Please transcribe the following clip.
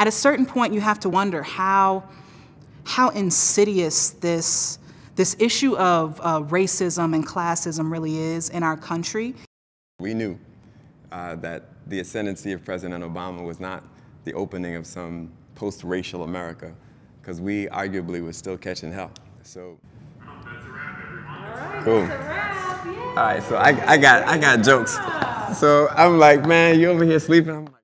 at a certain point, you have to wonder how insidious this issue of racism and classism really is in our country. We knew that the ascendancy of President Obama was not the opening of some post-racial America, because we arguably were still catching hell. So, that's a wrap, everyone. Cool. That's a wrap. Yeah. All right, so I got jokes. So I'm like, man, you over here sleeping? I'm like,